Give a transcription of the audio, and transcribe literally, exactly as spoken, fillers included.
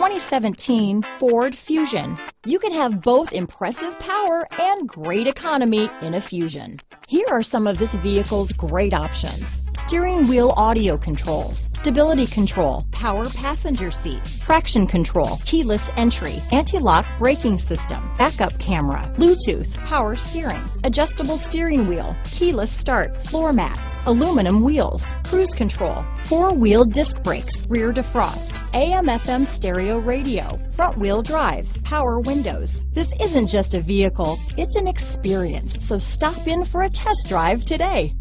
twenty seventeen Ford Fusion. You can have both impressive power and great economy in a Fusion. Here are some of this vehicle's great options: steering wheel audio controls, stability control, power passenger seat, traction control, keyless entry, anti-lock braking system, backup camera, Bluetooth, power steering, adjustable steering wheel, keyless start, floor mats, aluminum wheels, cruise control, four-wheel disc brakes, rear defrost, A M F M stereo radio, front-wheel drive, power windows. This isn't just a vehicle, it's an experience, so stop in for a test drive today.